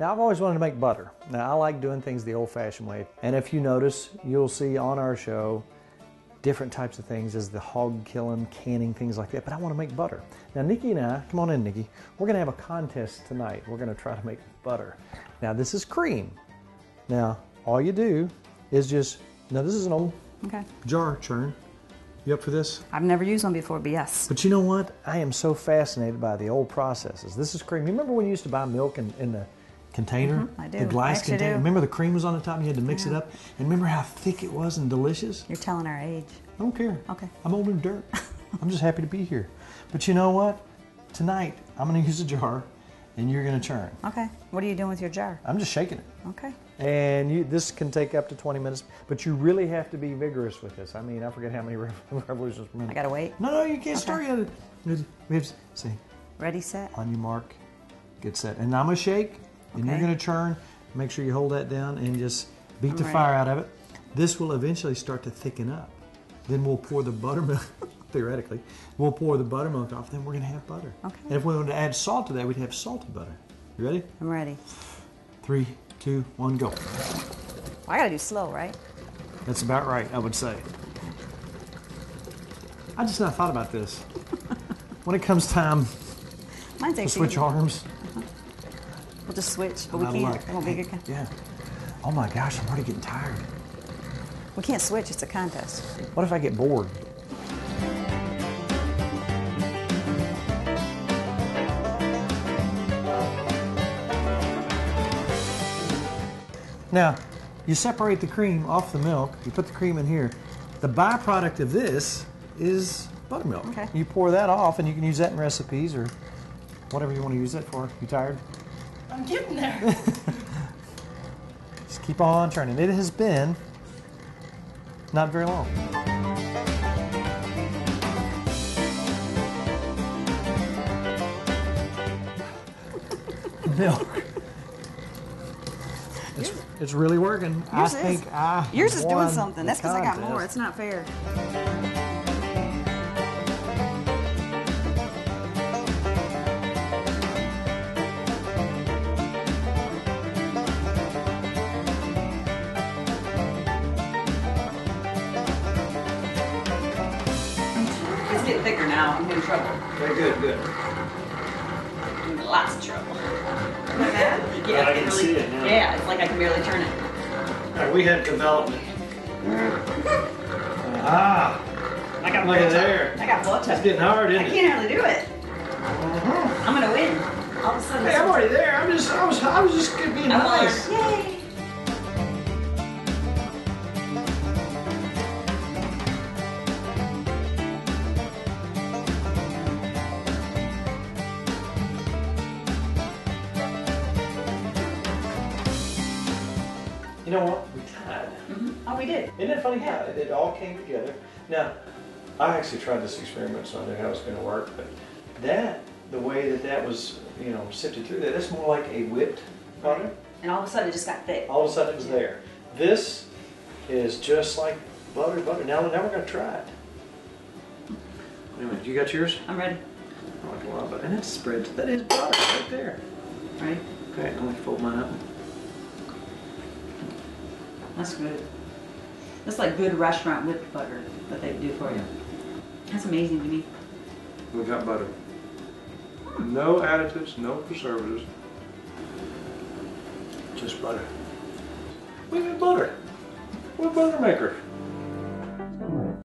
Now, I've always wanted to make butter. Now, I like doing things the old-fashioned way. And if you notice, you'll see on our show different types of things as the hog killing, canning, things like that, but I want to make butter. Now, Nikki and I, come on in, Nikki, we're going to have a contest tonight. We're going to try to make butter. Now, this is cream. Now, all you do is just, now this is an old jar churn. You up for this? I've never used one before, but yes. But you know what? I am so fascinated by the old processes. This is cream. You remember when you used to buy milk in the container? I do. The glass container. Remember the cream was on the top and you had to mix it up? And remember how thick it was and delicious? You're telling our age. I don't care. Okay. I'm old and dirt. I'm just happy to be here. But you know what? Tonight, I'm going to use a jar and you're going to churn. Okay. What are you doing with your jar? I'm just shaking it. Okay. And this can take up to 20 minutes, but you really have to be vigorous with this. I mean, I forget how many revolutions per minute. I gotta wait? No, you can't start yet. We have to see. Ready, set. On your mark, get set. And I'm gonna shake, and you're gonna churn. Make sure you hold that down and just beat the fire out of it. This will eventually start to thicken up. Then we'll pour the buttermilk, theoretically. We'll pour the buttermilk off, then we're gonna have butter. Okay. And if we wanted to add salt to that, we'd have salted butter. You ready? I'm ready. 3, 2, 1, go. I gotta do slow, right? That's about right, I would say. I just not thought about this. When it comes time to switch arms. We'll just switch, but we can't. It won't be good. Yeah. Oh my gosh, I'm already getting tired. We can't switch, it's a contest. What if I get bored? Now, you separate the cream off the milk, you put the cream in here. The byproduct of this is buttermilk. Okay. You pour that off and you can use that in recipes or whatever you want to use it for. You tired? I'm getting there. Just keep on churning. It has been not very long. Milk. It's really working. Yours is doing something. That's because I got more. It's not fair. It's getting thicker now. I'm in trouble. Very good, good. I'm in lots of trouble. Yeah, I can see it now. Yeah, it's like I can barely turn it. All right, we had development. I got butter there. I got butter. It's getting hard, isn't it? I can't hardly do it. I'm gonna win. All of a sudden. Hey, I'm already there. I was just being nice. Yay! You know what? We tied. Oh, we did. Isn't it funny how it all came together? Now, I actually tried this experiment, so I knew how it was going to work. But that, the way that was, you know, sifted through that, it's more like a whipped product. And all of a sudden, it just got thick. All of a sudden, it was there. This is just like butter. Now we're going to try it. Wait a minute. You got yours? I'm ready. I like a lot of butter. And it spreads. That is butter right there. Right. Okay. I'm going to fold mine up. That's good. That's like good restaurant whipped butter that they do for you. That's amazing to me. We got butter. No additives, no preservatives. Just butter. We have butter. We're butter makers.